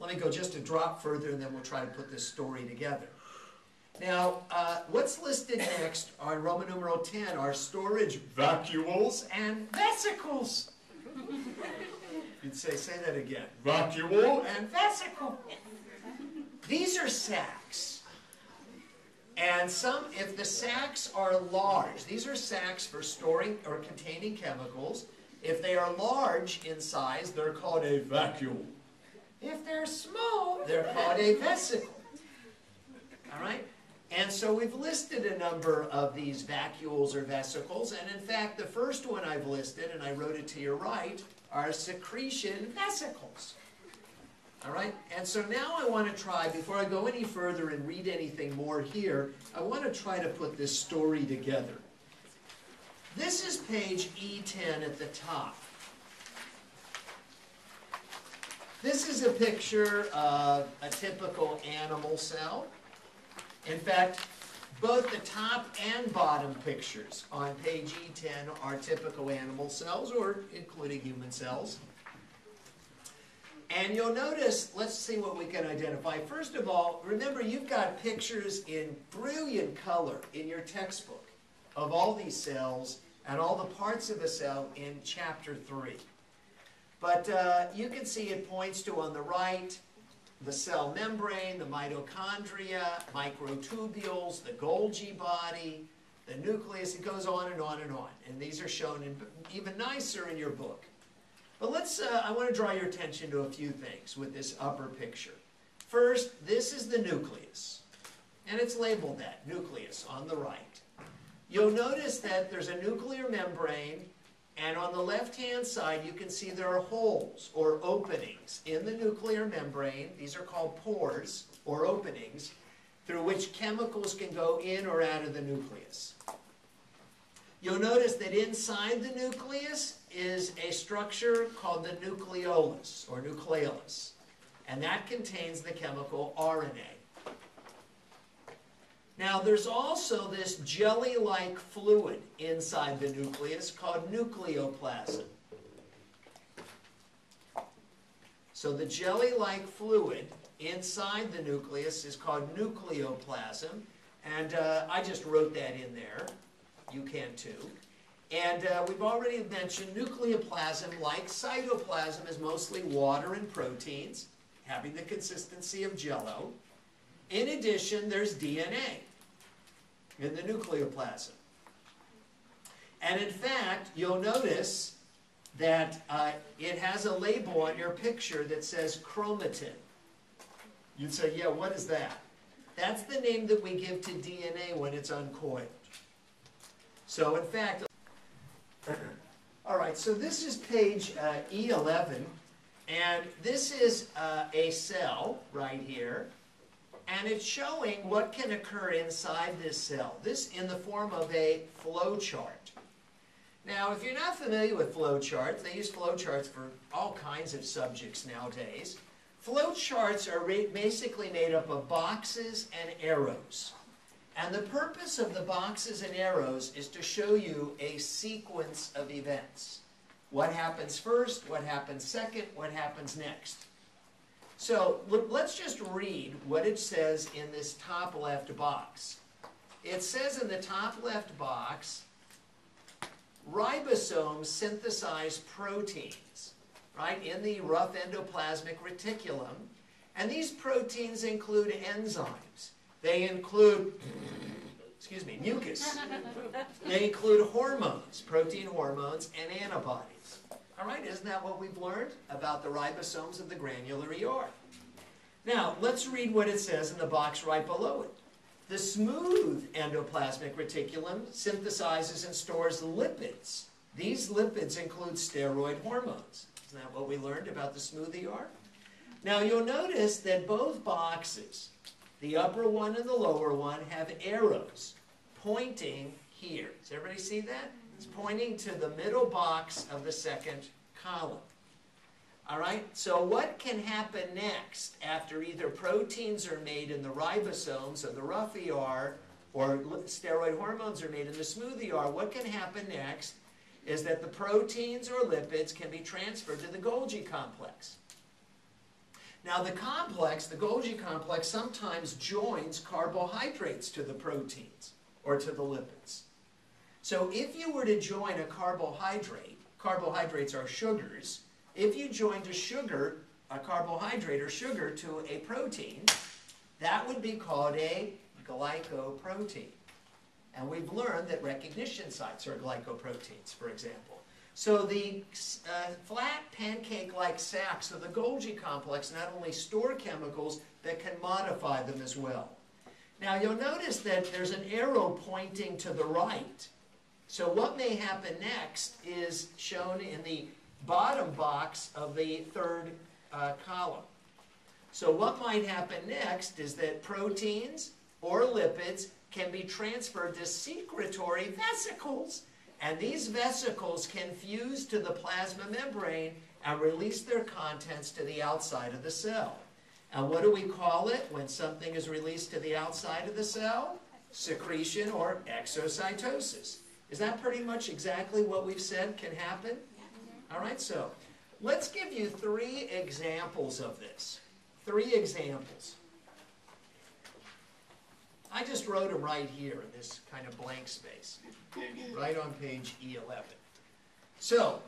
Let me go just a drop further, and then we'll try to put this story together. Now, what's listed next are, Roman numeral 10, are storage vacuoles and vesicles. You'd say that again. Vacuole and vesicle. These are sacs. And some, if the sacs are large, these are sacs for storing or containing chemicals. If they are large in size, they're called a vacuole. If they're small, they're called a vesicle. All right? And so we've listed a number of these vacuoles or vesicles. And in fact, the first one I've listed, and I wrote it to your right, are secretion vesicles. All right? And so now I want to try, before I go any further and read anything more here, I want to try to put this story together. This is page E10 at the top. This is a picture of a typical animal cell. In fact, both the top and bottom pictures on page E10 are typical animal cells, or including human cells. And you'll notice, let's see what we can identify. First of all, remember you've got pictures in brilliant color in your textbook of all these cells and all the parts of a cell in chapter 3. But you can see it points to, on the right, the cell membrane, the mitochondria, microtubules, the Golgi body, the nucleus. It goes on and on and on. And these are shown in, even nicer in your book. But let's, I want to draw your attention to a few things with this upper picture. First, this is the nucleus. And it's labeled that, nucleus, on the right. You'll notice that there's a nuclear membrane, and on the left-hand side, you can see there are holes or openings in the nuclear membrane. These are called pores or openings through which chemicals can go in or out of the nucleus. You'll notice that inside the nucleus is a structure called the nucleolus or nucleolus, and that contains the chemical RNA. Now, there's also this jelly-like fluid inside the nucleus called nucleoplasm. So the jelly-like fluid inside the nucleus is called nucleoplasm. And I just wrote that in there. You can too. And we've already mentioned nucleoplasm, like cytoplasm, is mostly water and proteins, having the consistency of jello. In addition, there's DNA in the nucleoplasm. And in fact, you'll notice that it has a label on your picture that says chromatin. You'd say, yeah, what is that? That's the name that we give to DNA when it's uncoiled. So in fact, all right, so this is page E11, and this is a cell right here. And it's showing what can occur inside this cell, this in the form of a flow chart. Now, if you're not familiar with flow charts, they use flow charts for all kinds of subjects nowadays. Flow charts are basically made up of boxes and arrows. And the purpose of the boxes and arrows is to show you a sequence of events. What happens first, what happens second, what happens next. So let's just read what it says in this top left box. It says in the top left box, ribosomes synthesize proteins, right, in the rough endoplasmic reticulum. And these proteins include enzymes. They include, excuse me, mucus. They include hormones, protein hormones, and antibodies. All right, isn't that what we've learned about the ribosomes of the granular ER? Now, let's read what it says in the box right below it. The smooth endoplasmic reticulum synthesizes and stores lipids. These lipids include steroid hormones. Isn't that what we learned about the smooth ER? Now, you'll notice that both boxes, the upper one and the lower one, have arrows pointing here. Does everybody see that? It's pointing to the middle box of the second column. All right, so what can happen next after either proteins are made in the ribosomes of the rough ER or steroid hormones are made in the smooth ER? What can happen next is that the proteins or lipids can be transferred to the Golgi complex. Now the complex, the Golgi complex, sometimes joins carbohydrates to the proteins or to the lipids. So if you were to join a carbohydrate, carbohydrates are sugars, if you joined a sugar, a carbohydrate or sugar to a protein, that would be called a glycoprotein. And we've learned that recognition sites are glycoproteins, for example. So the flat pancake-like sacs of the Golgi complex not only store chemicals, but can modify them as well. Now you'll notice that there's an arrow pointing to the right. So what may happen next is shown in the bottom box of the third column. So what might happen next is that proteins or lipids can be transferred to secretory vesicles. And these vesicles can fuse to the plasma membrane and release their contents to the outside of the cell. And what do we call it when something is released to the outside of the cell? Secretion or exocytosis. Is that pretty much exactly what we've said can happen? All right, so let's give you three examples of this. Three examples. I just wrote them right here in this kind of blank space, right on page E11. So,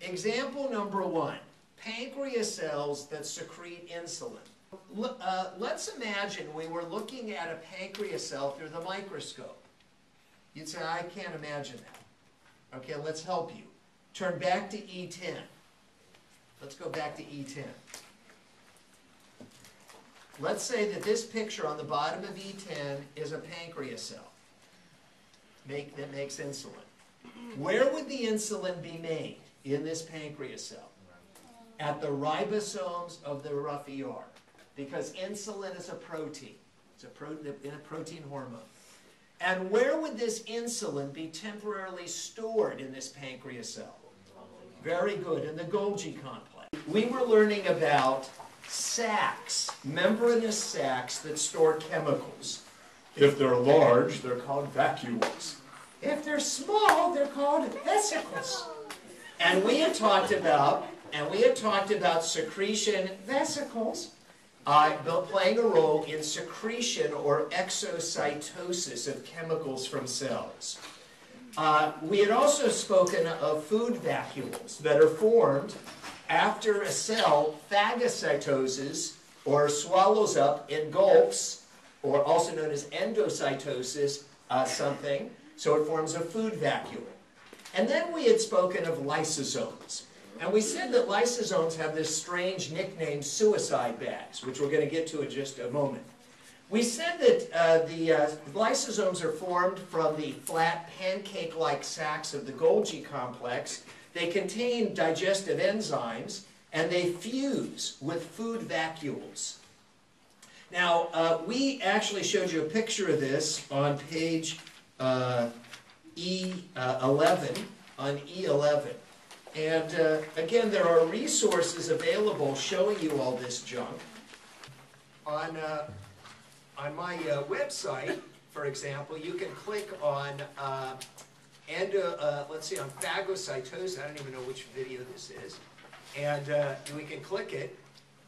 example number one, pancreas cells that secrete insulin. Let's imagine we were looking at a pancreas cell through the microscope. You'd say, I can't imagine that. Okay, let's help you. Turn back to E10. Let's go back to E10. Let's say that this picture on the bottom of E10 is a pancreas cell that makes insulin. Where would the insulin be made in this pancreas cell? At the ribosomes of the rough ER, because insulin is a protein. It's a protein hormone. And where would this insulin be temporarily stored in this pancreas cell? Very good, in the Golgi complex. We were learning about sacs, membranous sacs that store chemicals. If they're large, they're called vacuoles. If they're small, they're called vesicles. And we had talked about, secretion vesicles playing a role in secretion or exocytosis of chemicals from cells. We had also spoken of food vacuoles that are formed after a cell phagocytoses or swallows up, engulfs, or also known as endocytosis, something, so it forms a food vacuole. And then we had spoken of lysosomes. And we said that lysosomes have this strange nickname, suicide bags, which we're going to get to in just a moment. We said that the lysosomes are formed from the flat pancake-like sacs of the Golgi complex. They contain digestive enzymes, and they fuse with food vacuoles. Now, we actually showed you a picture of this on page E11. And again, there are resources available showing you all this junk. On my website, for example, you can click on let's see, on phagocytosis, I don't even know which video this is, and we can click it,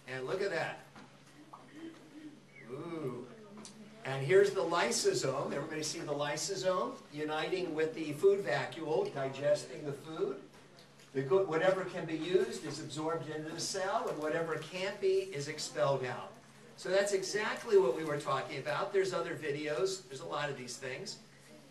and look at that. Ooh. And here's the lysosome. Everybody see the lysosome uniting with the food vacuole, digesting the food. Whatever can be used is absorbed into the cell, and whatever can't be is expelled out. So that's exactly what we were talking about. There's other videos. There's a lot of these things,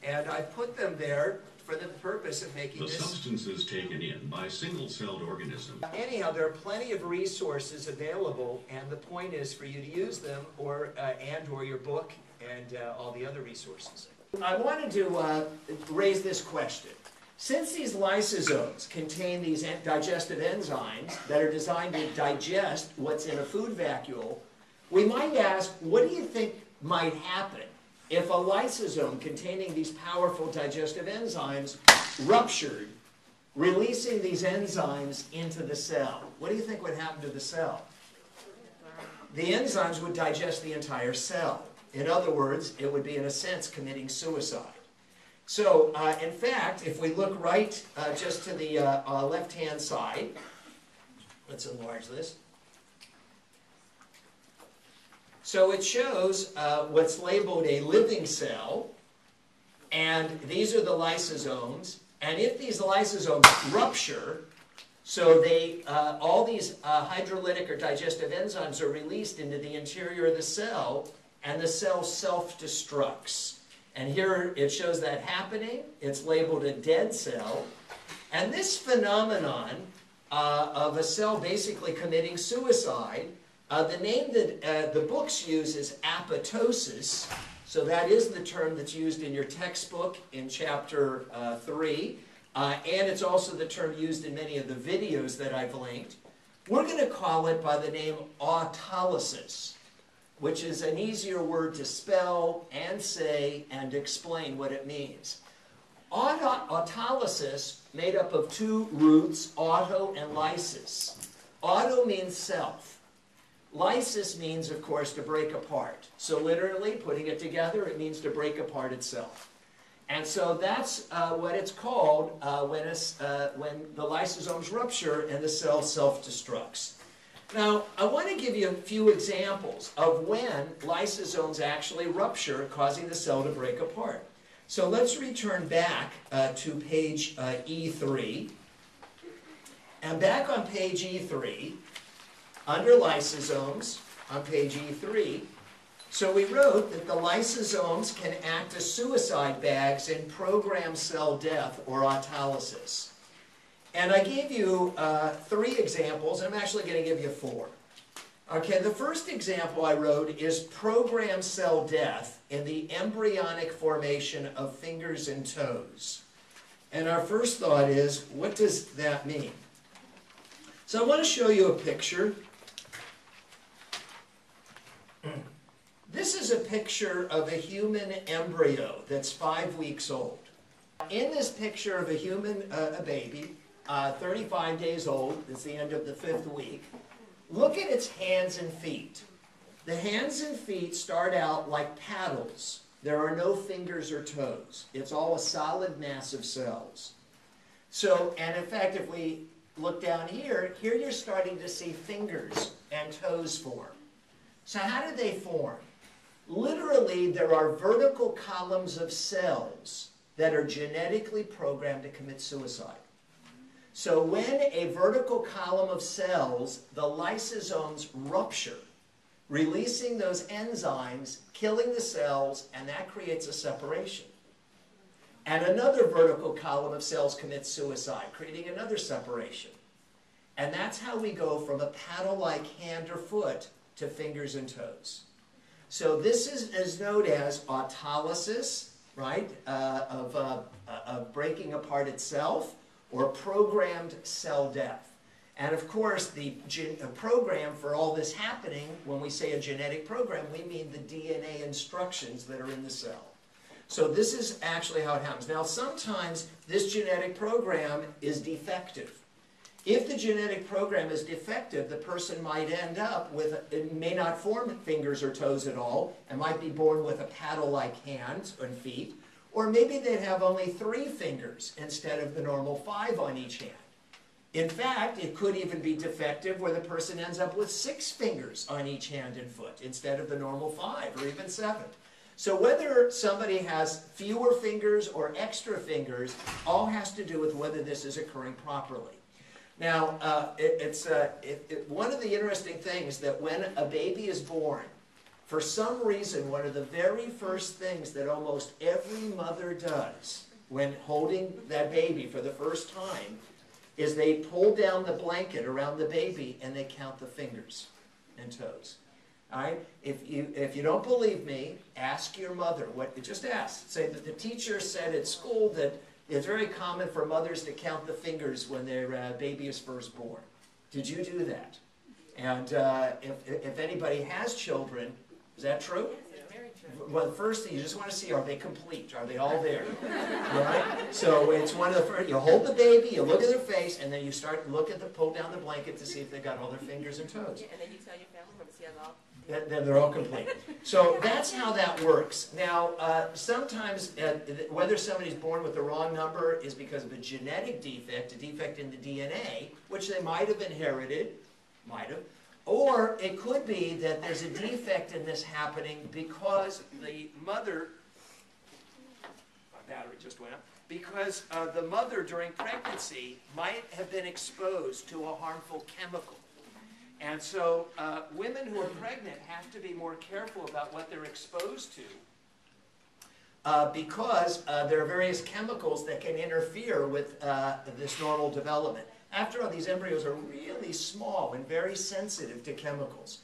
and I put them there for the purpose of making this. The substances taken in by single-celled organisms. Anyhow, there are plenty of resources available, and the point is for you to use them, or and/or your book and all the other resources. I wanted to raise this question. Since these lysosomes contain these digestive enzymes that are designed to digest what's in a food vacuole, we might ask, what do you think might happen if a lysosome containing these powerful digestive enzymes ruptured, releasing these enzymes into the cell? What do you think would happen to the cell? The enzymes would digest the entire cell. In other words, it would be, in a sense, committing suicide. So, in fact, if we look right just to the left-hand side, let's enlarge this. So it shows what's labeled a living cell, and these are the lysosomes. And if these lysosomes rupture, so they, all these hydrolytic or digestive enzymes are released into the interior of the cell, and the cell self-destructs. And here it shows that happening. It's labeled a dead cell. And this phenomenon of a cell basically committing suicide, the name that the books use is apoptosis. So that is the term that's used in your textbook in chapter 3. And it's also the term used in many of the videos that I've linked. We're going to call it by the name autolysis, which is an easier word to spell and say and explain what it means. Autolysis made up of two roots, auto and lysis. Auto means self. Lysis means, of course, to break apart. So literally, putting it together, it means to break apart itself. And so that's what it's called when the lysosomes rupture and the cell self-destructs. Now, I want to give you a few examples of when lysosomes actually rupture, causing the cell to break apart. So let's return back to page E3. And back on page E3, under lysosomes, on page E3, so we wrote that the lysosomes can act as suicide bags in programmed cell death or autolysis. And I gave you three examples. I'm actually going to give you four. Okay, the first example I wrote is programmed cell death in the embryonic formation of fingers and toes. And our first thought is, what does that mean? So I want to show you a picture. This is a picture of a human embryo that's 5 weeks old. In this picture of a human, a baby, 35 days old, it's the end of the 5th week. Look at its hands and feet. The hands and feet start out like paddles. There are no fingers or toes. It's all a solid mass of cells. So, and in fact, if we look down here, here you're starting to see fingers and toes form. So how do they form? Literally, there are vertical columns of cells that are genetically programmed to commit suicide. So when a vertical column of cells, the lysosomes rupture, releasing those enzymes, killing the cells, and that creates a separation. And another vertical column of cells commits suicide, creating another separation. And that's how we go from a paddle-like hand or foot to fingers and toes. So this is known as autolysis, right, of breaking apart itself, or programmed cell death. And of course, the program for all this happening, when we say a genetic program, we mean the DNA instructions that are in the cell. So this is actually how it happens. Now, sometimes this genetic program is defective. If the genetic program is defective, the person might end up with, it may not form fingers or toes at all, and might be born with a paddle-like hands and feet, or maybe they'd have only 3 fingers instead of the normal 5 on each hand. In fact, it could even be defective where the person ends up with 6 fingers on each hand and foot instead of the normal 5 or even 7. So whether somebody has fewer fingers or extra fingers all has to do with whether this is occurring properly. Now, one of the interesting things that when a baby is born, for some reason, one of the very first things that almost every mother does when holding that baby for the first time is they pull down the blanket around the baby and they count the fingers and toes. All right? If you don't believe me, ask your mother. Just ask. Say that the teacher said at school that it's very common for mothers to count the fingers when their baby is first born. Did you do that? And if anybody has children, is that true? Yes, very true. Well, the first thing you just want to see, are they complete? Are they all there? All right? So it's one of the first, you hold the baby, you look at their face, and then you start to look at pull down the blanket to see if they've got all their fingers and toes. Yeah, and then you tell your family to see how long. Then they're all complete. So that's how that works. Now, sometimes whether somebody's born with the wrong number is because of a defect in the DNA, which they might have inherited, Or it could be that there's a defect in this happening because the mother, my battery just went out, because the mother during pregnancy might have been exposed to a harmful chemical. And so women who are pregnant have to be more careful about what they're exposed to because there are various chemicals that can interfere with this normal development. After all, these embryos are really small and very sensitive to chemicals.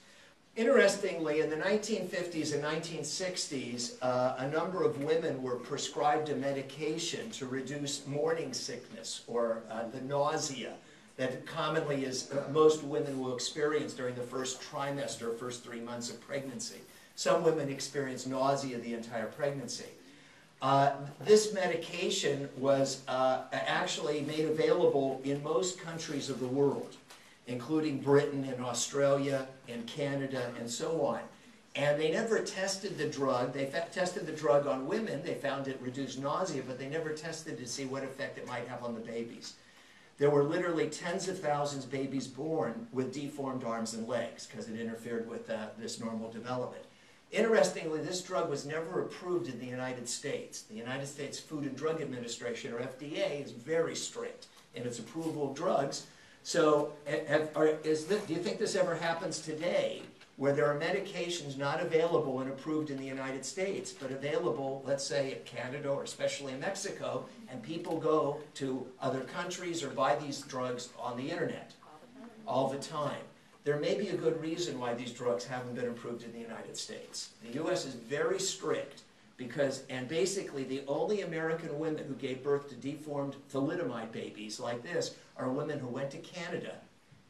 Interestingly, in the 1950s and 1960s, a number of women were prescribed a medication to reduce morning sickness or the nausea that commonly is most women will experience during the first trimester, first 3 months of pregnancy. Some women experience nausea the entire pregnancy. This medication was actually made available in most countries of the world, including Britain and Australia and Canada and so on. And they never tested the drug. They tested the drug on women. They found it reduced nausea, but they never tested to see what effect it might have on the babies. There were literally tens of thousands of babies born with deformed arms and legs because it interfered with this normal development. Interestingly, this drug was never approved in the United States. The United States Food and Drug Administration, or FDA, is very strict in its approval of drugs. So do you think this ever happens today, where there are medications not available and approved in the United States, but available, let's say, in Canada or especially in Mexico, and people go to other countries or buy these drugs on the internet all the time? There may be a good reason why these drugs haven't been approved in the United States. The US is very strict because, and basically the only American women who gave birth to deformed thalidomide babies like this are women who went to Canada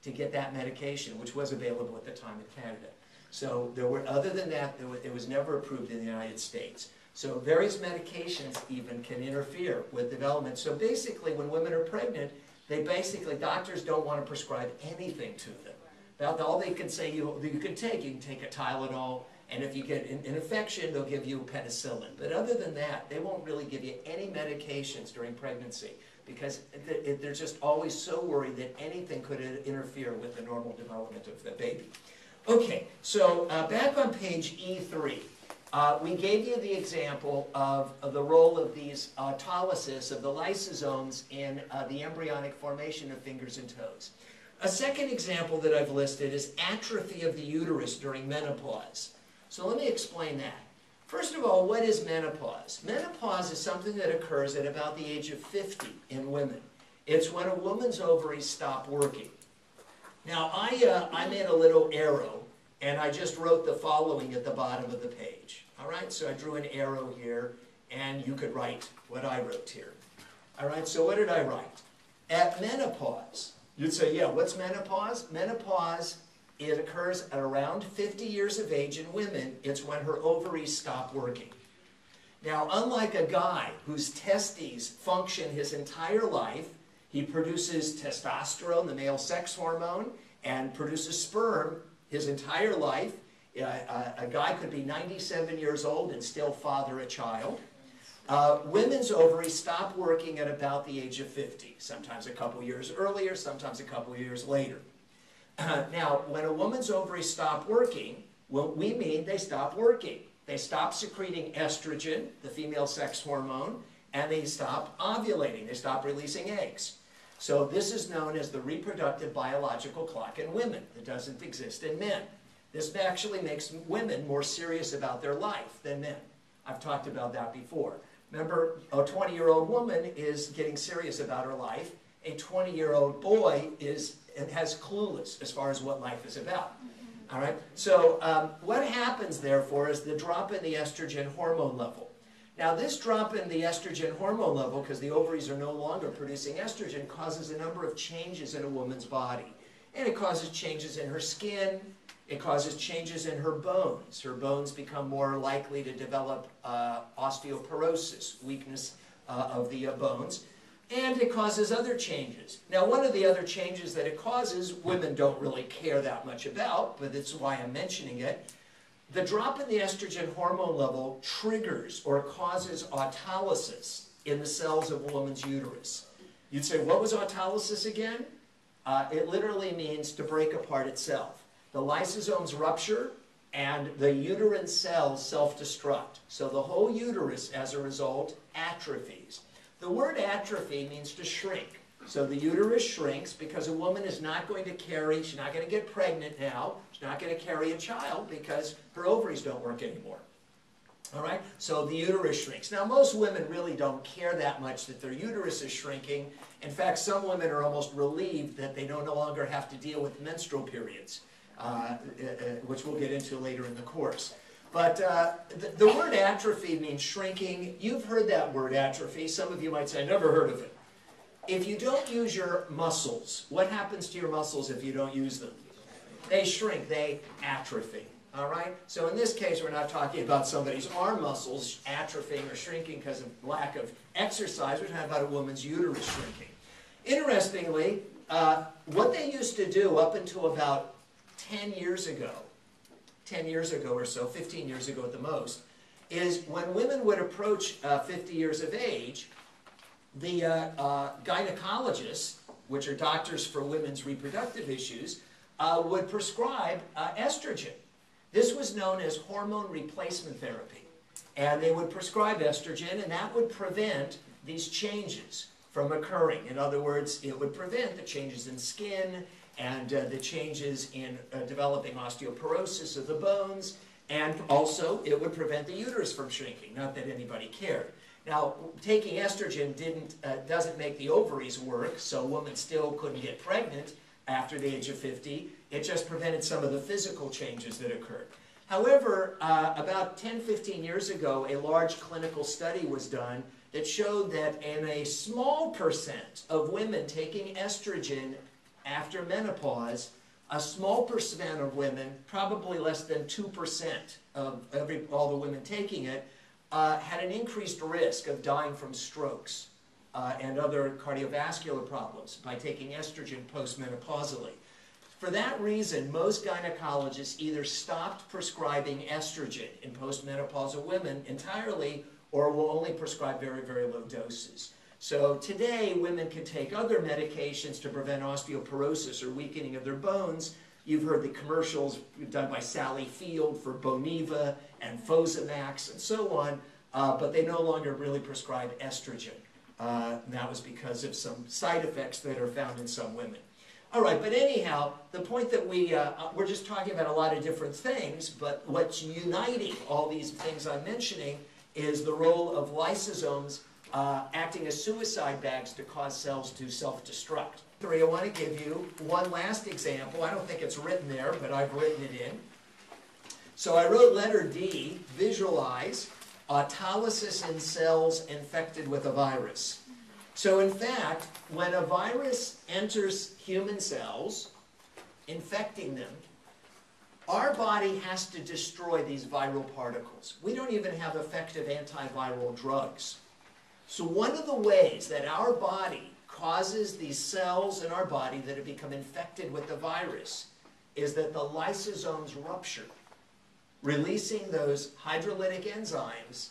to get that medication, which was available at the time in Canada. So there were, other than that, it was never approved in the United States. So various medications even can interfere with development. So basically when women are pregnant, they basically, doctors don't want to prescribe anything to them. All they can say you can take a Tylenol, and if you get an infection, they'll give you penicillin. But other than that, they won't really give you any medications during pregnancy because they're just always so worried that anything could interfere with the normal development of the baby. Okay, so back on page E3, we gave you the example of the role of these autolysis of the lysosomes in the embryonic formation of fingers and toes. A second example that I've listed is atrophy of the uterus during menopause. So let me explain that. First of all, what is menopause? Menopause is something that occurs at about the age of 50 in women. It's when a woman's ovaries stop working. Now, I made a little arrow, and I just wrote the following at the bottom of the page. All right, so I drew an arrow here, and you could write what I wrote here. All right, so what did I write? At menopause. You'd say, yeah, what's menopause? Menopause, it occurs at around 50 years of age in women. It's when her ovaries stop working. Now, unlike a guy whose testes function his entire life, he produces testosterone, the male sex hormone, and produces sperm his entire life. A guy could be 97 years old and still father a child. Women's ovaries stop working at about the age of 50, sometimes a couple years earlier, sometimes a couple years later. Now, when a woman's ovaries stop working, well, we mean they stop working. They stop secreting estrogen, the female sex hormone, and they stop ovulating. They stop releasing eggs. So this is known as the reproductive biological clock in women. It doesn't exist in men. This actually makes women more serious about their life than men. I've talked about that before. Remember, a 20-year-old woman is getting serious about her life. A 20-year-old boy has clueless as far as what life is about. All right? So what happens, therefore, is the drop in the estrogen hormone level. Now, this drop in the estrogen hormone level, because the ovaries are no longer producing estrogen, causes a number of changes in a woman's body. And it causes changes in her skin. It causes changes in her bones. Her bones become more likely to develop osteoporosis, weakness of the bones. And it causes other changes. Now, one of the other changes that it causes, women don't really care that much about, but that's why I'm mentioning it. The drop in the estrogen hormone level triggers or causes autolysis in the cells of a woman's uterus. You'd say, what was autolysis again? It literally means to break apart itself. The lysosomes rupture and the uterine cells self-destruct. So the whole uterus, as a result, atrophies. The word atrophy means to shrink. So the uterus shrinks because a woman is not going to carry, she's not going to get pregnant now, she's not going to carry a child because her ovaries don't work anymore. All right? So the uterus shrinks. Now most women really don't care that much that their uterus is shrinking. In fact, some women are almost relieved that they no longer have to deal with menstrual periods, which we'll get into later in the course. But the word atrophy means shrinking. You've heard that word atrophy. Some of you might say, I never heard of it. If you don't use your muscles, what happens to your muscles if you don't use them? They shrink, they atrophy, all right? So in this case, we're not talking about somebody's arm muscles atrophying or shrinking because of lack of exercise. We're talking about a woman's uterus shrinking. Interestingly, what they used to do up until about 10 years ago, 10 years ago or so, 15 years ago at the most, is when women would approach 50 years of age, the gynecologists, which are doctors for women's reproductive issues, would prescribe estrogen. This was known as hormone replacement therapy. And they would prescribe estrogen, and that would prevent these changes from occurring. In other words, it would prevent the changes in skin and the changes in developing osteoporosis of the bones, and also it would prevent the uterus from shrinking, not that anybody cared. Now, taking estrogen doesn't make the ovaries work, so women still couldn't get pregnant after the age of 50. It just prevented some of the physical changes that occurred. However, about 10, 15 years ago, a large clinical study was done that showed that in a small percent of women taking estrogen after menopause, a small percent of women, probably less than 2% of all the women taking it, had an increased risk of dying from strokes and other cardiovascular problems by taking estrogen postmenopausally. For that reason, most gynecologists either stopped prescribing estrogen in postmenopausal women entirely or will only prescribe very, very low doses. So today, women can take other medications to prevent osteoporosis or weakening of their bones. You've heard the commercials done by Sally Field for Boniva and Fosamax and so on, but they no longer really prescribe estrogen. That was because of some side effects that are found in some women. All right, but anyhow, the point that we're just talking about a lot of different things, but what's uniting all these things I'm mentioning is the role of lysosomes acting as suicide bags to cause cells to self-destruct. I want to give you one last example. I don't think it's written there, but I've written it in. So I wrote letter D, visualize autolysis in cells infected with a virus. So in fact, when a virus enters human cells, infecting them, our body has to destroy these viral particles. We don't even have effective antiviral drugs. So one of the ways that our body causes these cells in our body that have become infected with the virus is that the lysosomes rupture, releasing those hydrolytic enzymes,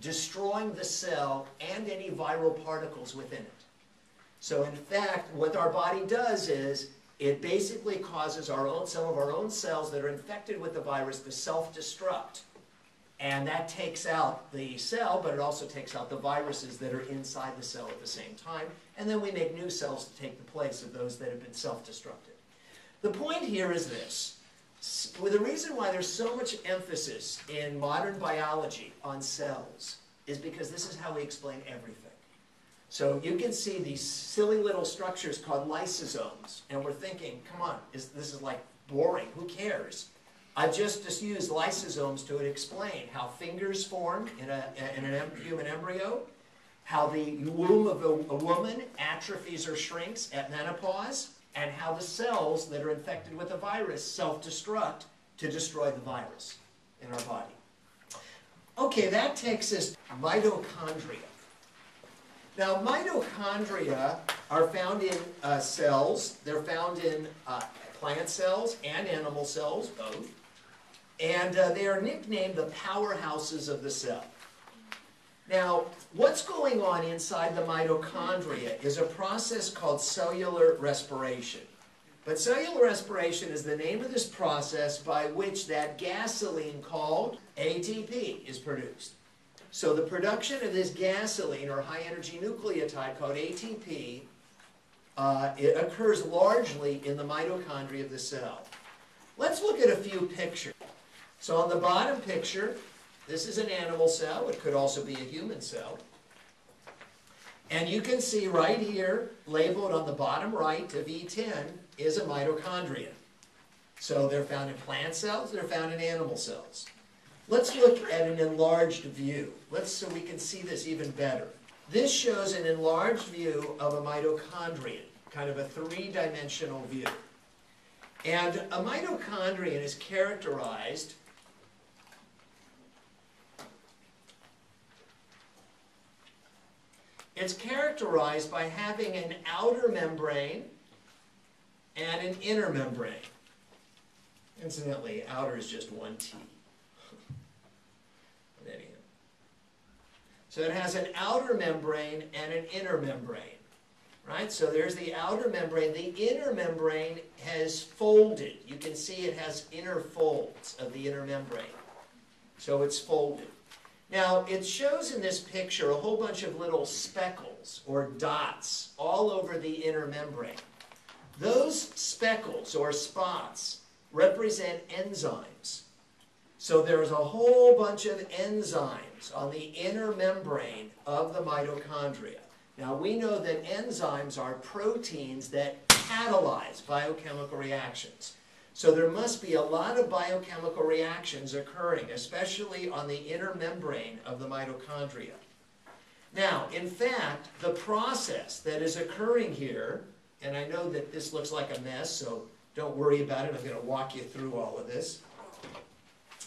destroying the cell and any viral particles within it. So in fact, what our body does is it basically causes some of our own cells that are infected with the virus to self-destruct. And that takes out the cell, but it also takes out the viruses that are inside the cell at the same time. And then we make new cells to take the place of those that have been self-destructed. The point here is this. Well, the reason why there's so much emphasis in modern biology on cells is because this is how we explain everything. So you can see these silly little structures called lysosomes. And we're thinking, come on, this is like boring. Who cares? I've just used lysosomes to explain how fingers form in a human embryo, how the womb of a woman atrophies or shrinks at menopause, and how the cells that are infected with a virus self-destruct to destroy the virus in our body. Okay, that takes us to mitochondria. Now, mitochondria are found in cells. They're found in plant cells and animal cells, both. And they are nicknamed the powerhouses of the cell. Now, what's going on inside the mitochondria is a process called cellular respiration. But cellular respiration is the name of this process by which that gasoline called ATP is produced. So the production of this gasoline or high-energy nucleotide called ATP it occurs largely in the mitochondria of the cell. Let's look at a few pictures. So on the bottom picture, this is an animal cell. It could also be a human cell. And you can see right here, labeled on the bottom right of E10, is a mitochondria. So they're found in plant cells, they're found in animal cells. Let's look at an enlarged view. So we can see this even better. This shows an enlarged view of a mitochondrion, kind of a three-dimensional view. And a mitochondrion is characterized by having an outer membrane and an inner membrane. Incidentally, outer is just one T. Anyhow. So it has an outer membrane and an inner membrane, right? So there's the outer membrane. The inner membrane has folded. You can see it has inner folds of the inner membrane. So it's folded. Now, it shows in this picture a whole bunch of little speckles or dots all over the inner membrane. Those speckles or spots represent enzymes. So there's a whole bunch of enzymes on the inner membrane of the mitochondria. Now, we know that enzymes are proteins that catalyze biochemical reactions. So there must be a lot of biochemical reactions occurring, especially on the inner membrane of the mitochondria. Now, in fact, the process that is occurring here, and I know that this looks like a mess, so don't worry about it. I'm going to walk you through all of this.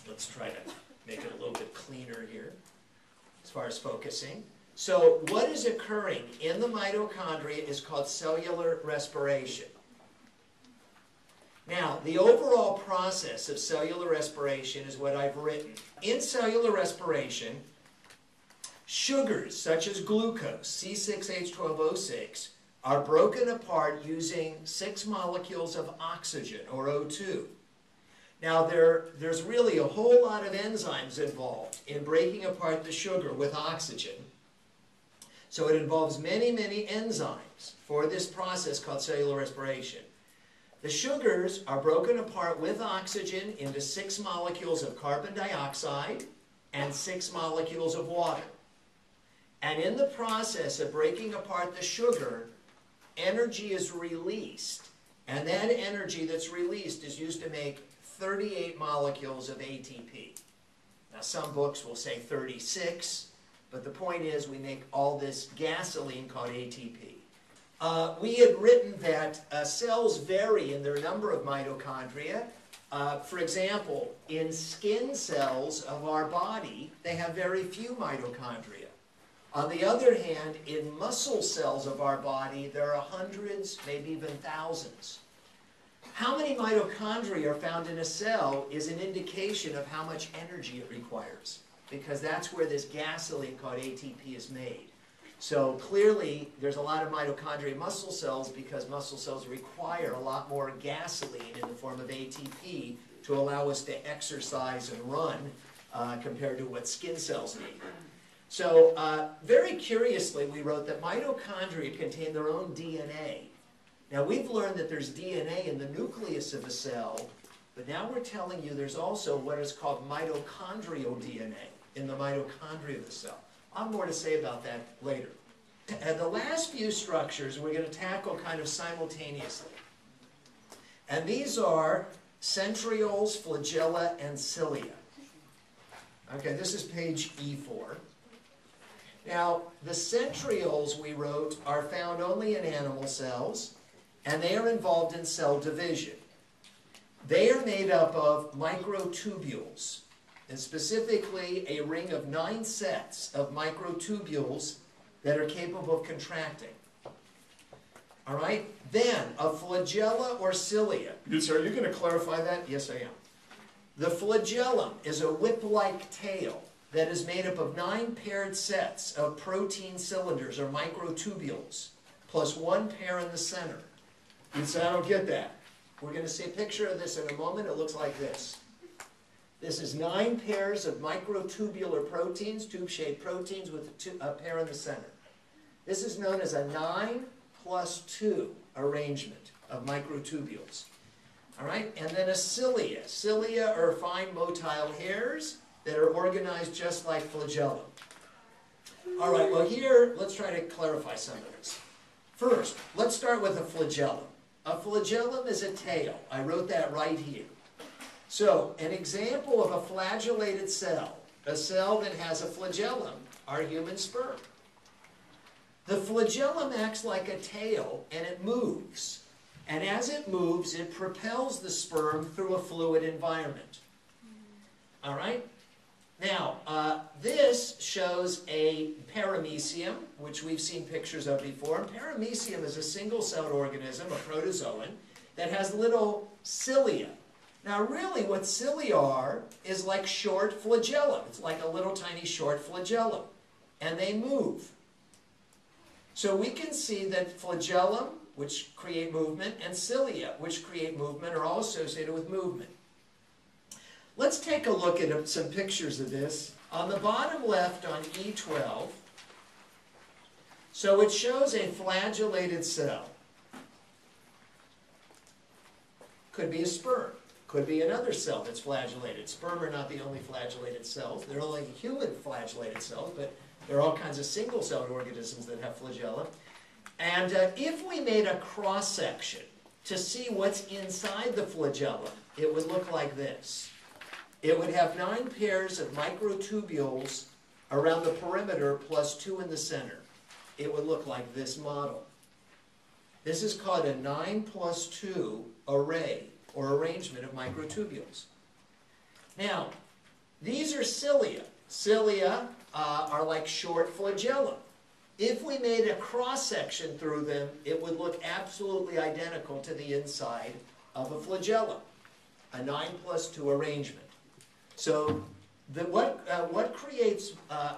Let's try to make it a little bit cleaner here as far as focusing. So what is occurring in the mitochondria is called cellular respiration. Now, the overall process of cellular respiration is what I've written. In cellular respiration, sugars such as glucose, C6H12O6, are broken apart using 6 molecules of oxygen, or O2. Now, there's really a whole lot of enzymes involved in breaking apart the sugar with oxygen. So it involves many, many enzymes for this process called cellular respiration. The sugars are broken apart with oxygen into 6 molecules of carbon dioxide and 6 molecules of water. And in the process of breaking apart the sugar, energy is released. And that energy that's released is used to make 38 molecules of ATP. Now, some books will say 36, but the point is we make all this gasoline called ATP. We had written that cells vary in their number of mitochondria. For example, in skin cells of our body, they have very few mitochondria. On the other hand, in muscle cells of our body, there are hundreds, maybe even thousands. How many mitochondria are found in a cell is an indication of how much energy it requires, because that's where this gasoline called ATP is made. So clearly, there's a lot of mitochondria in muscle cells because muscle cells require a lot more gasoline in the form of ATP to allow us to exercise and run compared to what skin cells need. So very curiously, we wrote that mitochondria contain their own DNA. Now, we've learned that there's DNA in the nucleus of a cell, but now we're telling you there's also what is called mitochondrial DNA in the mitochondria of the cell. I'll have more to say about that later. And the last few structures we're going to tackle kind of simultaneously. And these are centrioles, flagella, and cilia. Okay, this is page E4. Now, the centrioles, we wrote, are found only in animal cells, and they are involved in cell division. They are made up of microtubules, and specifically a ring of 9 sets of microtubules that are capable of contracting. All right? Then, a flagella or cilia. Yes, sir. Are you going to clarify that? Yes, I am. The flagellum is a whip-like tail that is made up of 9 paired sets of protein cylinders or microtubules, plus 1 pair in the center. You say, I don't get that. We're going to see a picture of this in a moment. It looks like this. This is 9 pairs of microtubular proteins, tube-shaped proteins with a pair in the center. This is known as a 9+2 arrangement of microtubules. All right, and then a cilia. Cilia are fine motile hairs that are organized just like flagella. All right, well here, let's try to clarify some of this. First, let's start with a flagellum. A flagellum is a tail. I wrote that right here. So, an example of a flagellated cell, a cell that has a flagellum, are human sperm. The flagellum acts like a tail, and it moves. And as it moves, it propels the sperm through a fluid environment. All right? Now, this shows a paramecium, which we've seen pictures of before. And paramecium is a single-celled organism, a protozoan, that has little cilia. Now, really, what cilia are is like short flagellum. It's like a little tiny short flagellum. And they move. So we can see that flagellum, which create movement, and cilia, which create movement, are all associated with movement. Let's take a look at some pictures of this. On the bottom left on E12, so it shows a flagellated cell. Could be a sperm. Could be another cell that's flagellated. Sperm are not the only flagellated cells. They're only human flagellated cells, but there are all kinds of single-celled organisms that have flagella. And if we made a cross-section to see what's inside the flagella, it would look like this. It would have 9 pairs of microtubules around the perimeter plus 2 in the center. It would look like this model. This is called a 9+2 array or arrangement of microtubules. Now, these are cilia. Cilia are like short flagella. If we made a cross-section through them, it would look absolutely identical to the inside of a flagellum, a 9+2 arrangement. So what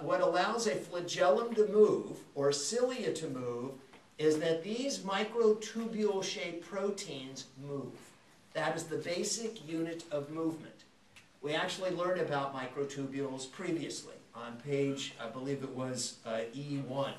allows a flagellum to move, or cilia to move, is that these microtubule-shaped proteins move. That is the basic unit of movement. We actually learned about microtubules previously on page, I believe it was E1.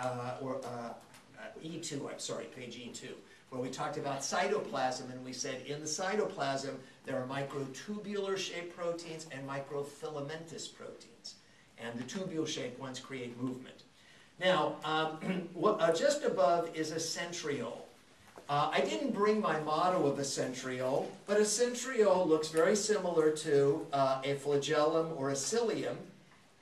E2, I'm sorry, page E2, where we talked about cytoplasm, and we said in the cytoplasm there are microtubular-shaped proteins and microfilamentous proteins, and the tubule-shaped ones create movement. Now, just above is a centriole. I didn't bring my model of a centriole, but a centriole looks very similar to a flagellum or a cilium.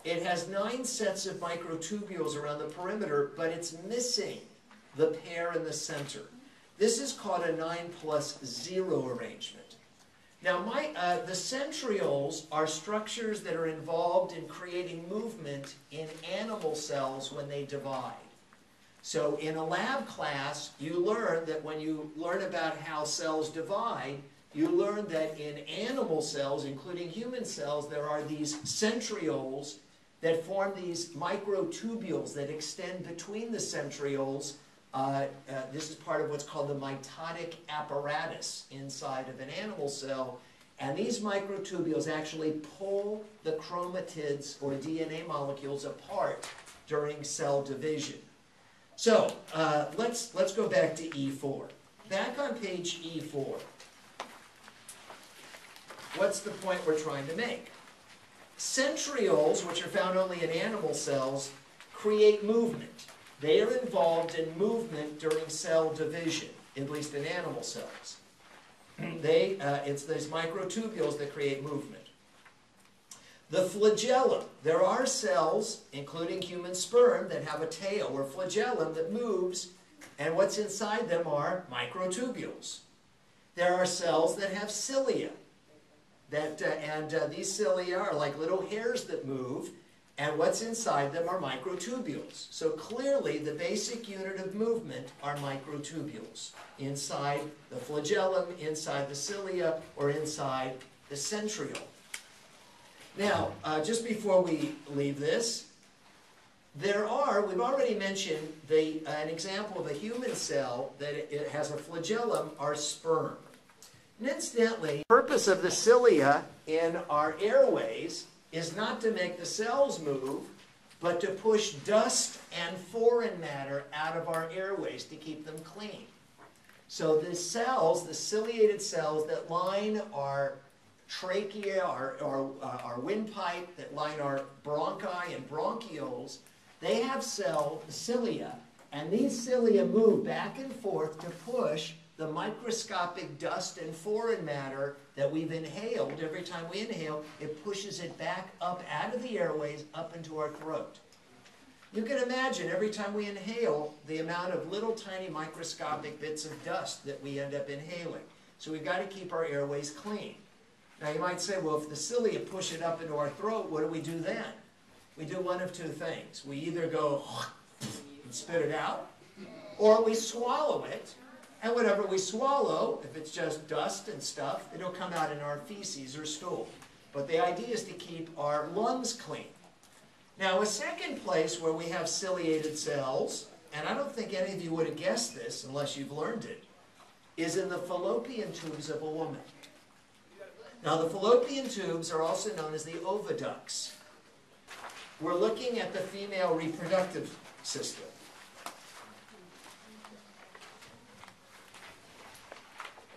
It has 9 sets of microtubules around the perimeter, but it's missing the pair in the center. This is called a 9+0 arrangement. Now, the centrioles are structures that are involved in creating movement in animal cells when they divide. So in a lab class, you learn that when you learn about how cells divide, you learn that in animal cells, including human cells, there are these centrioles that form these microtubules that extend between the centrioles. This is part of what's called the mitotic apparatus inside of an animal cell. And these microtubules actually pull the chromatids or DNA molecules apart during cell division. So let's go back to E4. Back on page E4, what's the point we're trying to make? Centrioles, which are found only in animal cells, create movement. They are involved in movement during cell division, at least in animal cells. It's these microtubules that create movement. The flagellum. There are cells, including human sperm, that have a tail or flagellum that moves, and what's inside them are microtubules. There are cells that have cilia, and these cilia are like little hairs that move, and what's inside them are microtubules. So clearly, the basic unit of movement are microtubules inside the flagellum, inside the cilia, or inside the centriole. Now, just before we leave this, There are, we've already mentioned, an example of a human cell that it has a flagellum, our sperm. And incidentally, the purpose of the cilia in our airways is not to make the cells move, but to push dust and foreign matter out of our airways to keep them clean. So the cells, the ciliated cells that line our trachea, our windpipe, that line our bronchi and bronchioles, they have cilia, and these cilia move back and forth to push the microscopic dust and foreign matter that we've inhaled. Every time we inhale, it pushes it back up out of the airways, up into our throat. You can imagine every time we inhale the amount of little tiny microscopic bits of dust that we end up inhaling. So we've got to keep our airways clean. Now you might say, well, if the cilia push it up into our throat, what do we do then? We do one of two things. We either go and spit it out, or we swallow it, and whatever we swallow, if it's just dust and stuff, it'll come out in our feces or stool. But the idea is to keep our lungs clean. Now a second place where we have ciliated cells, and I don't think any of you would have guessed this unless you've learned it, is in the fallopian tubes of a woman. Now the fallopian tubes are also known as the oviducts. We're looking at the female reproductive system.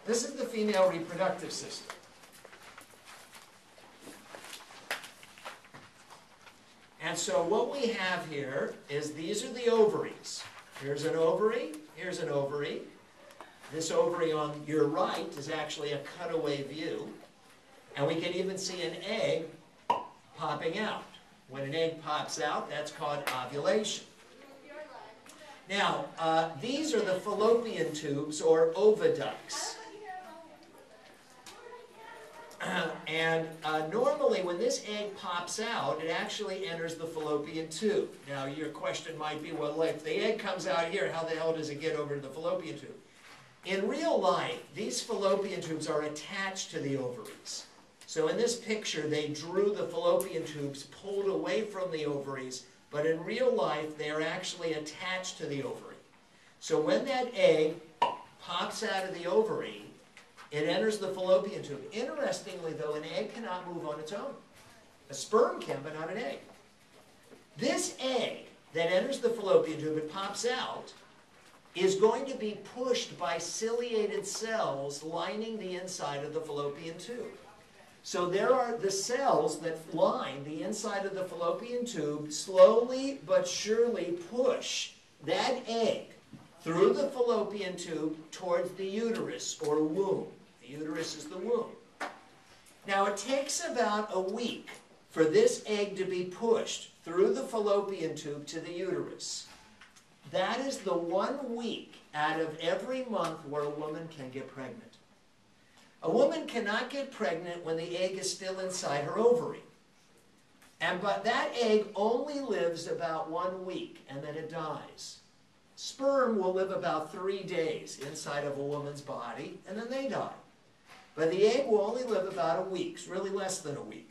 This is the female reproductive system. And so what we have here is these are the ovaries. Here's an ovary, here's an ovary. This ovary on your right is actually a cutaway view. And we can even see an egg popping out. When an egg pops out, that's called ovulation. Now, these are the fallopian tubes, or oviducts. And normally, when this egg pops out, it actually enters the fallopian tube. Now, your question might be, well, if the egg comes out here, how the hell does it get over to the fallopian tube? In real life, these fallopian tubes are attached to the ovaries. So in this picture, they drew the fallopian tubes pulled away from the ovaries, but in real life, they are actually attached to the ovary. So when that egg pops out of the ovary, it enters the fallopian tube. Interestingly, though, an egg cannot move on its own. A sperm can, but not an egg. This egg that enters the fallopian tube and pops out is going to be pushed by ciliated cells lining the inside of the fallopian tube. So there are the cells that line the inside of the fallopian tube slowly but surely push that egg through the fallopian tube towards the uterus or womb. The uterus is the womb. Now it takes about a week for this egg to be pushed through the fallopian tube to the uterus. That is the 1 week out of every month where a woman can get pregnant. A woman cannot get pregnant when the egg is still inside her ovary. But that egg only lives about 1 week, and then it dies. Sperm will live about 3 days inside of a woman's body, and then they die. But the egg will only live about a week, really less than a week.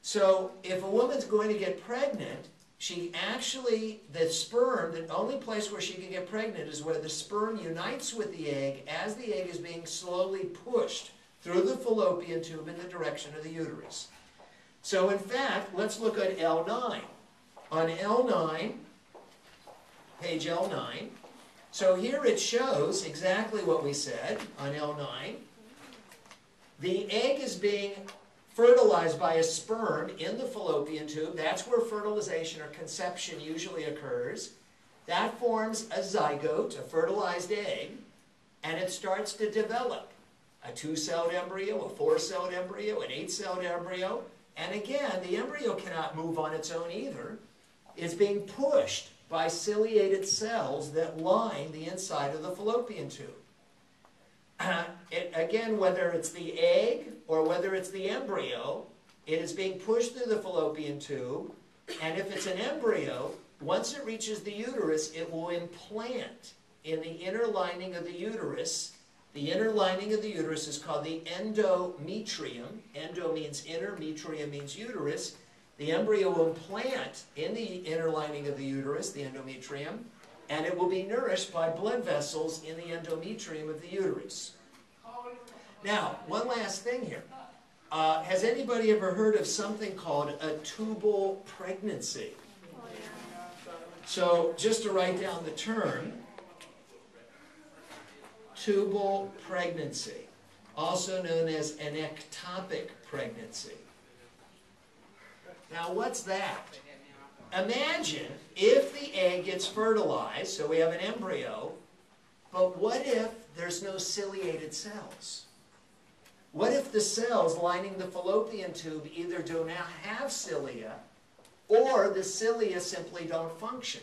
So if a woman's going to get pregnant, the sperm, the only place where she can get pregnant is where the sperm unites with the egg as the egg is being slowly pushed through the fallopian tube in the direction of the uterus. So in fact, let's look at L9. On L9, page L9, so here it shows exactly what we said on L9. The egg is being fertilized by a sperm in the fallopian tube. That's where fertilization or conception usually occurs. That forms a zygote, a fertilized egg, and it starts to develop. A 2-celled embryo, a 4-celled embryo, an 8-celled embryo. And again, the embryo cannot move on its own either. It's being pushed by ciliated cells that line the inside of the fallopian tube. Again, whether it's the egg or whether it's the embryo, it is being pushed through the fallopian tube, and if it's an embryo, once it reaches the uterus, it will implant in the inner lining of the uterus. The inner lining of the uterus is called the endometrium. Endo means inner, metrium means uterus. The embryo will implant in the inner lining of the uterus, the endometrium, and it will be nourished by blood vessels in the endometrium of the uterus. Now, one last thing here. Has anybody ever heard of something called a tubal pregnancy? So, just to write down the term, tubal pregnancy, also known as an ectopic pregnancy. Now, what's that? Imagine if the egg gets fertilized, so we have an embryo, but what if there's no ciliated cells? What if the cells lining the fallopian tube either do not have cilia, or the cilia simply don't function?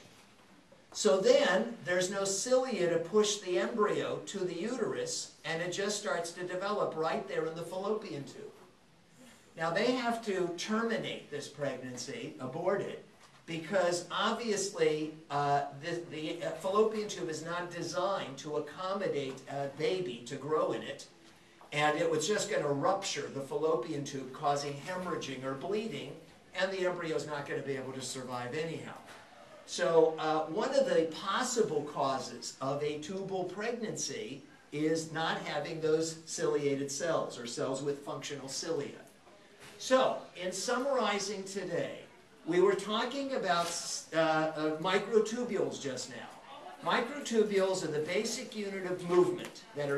So then, there's no cilia to push the embryo to the uterus, and it just starts to develop right there in the fallopian tube. Now, they have to terminate this pregnancy, abort it, because obviously the fallopian tube is not designed to accommodate a baby to grow in it, and it was just going to rupture the fallopian tube, causing hemorrhaging or bleeding, and the embryo is not going to be able to survive anyhow. So one of the possible causes of a tubal pregnancy is not having those ciliated cells, or cells with functional cilia. So, in summarizing today, we were talking about microtubules just now. Microtubules are the basic unit of movement that are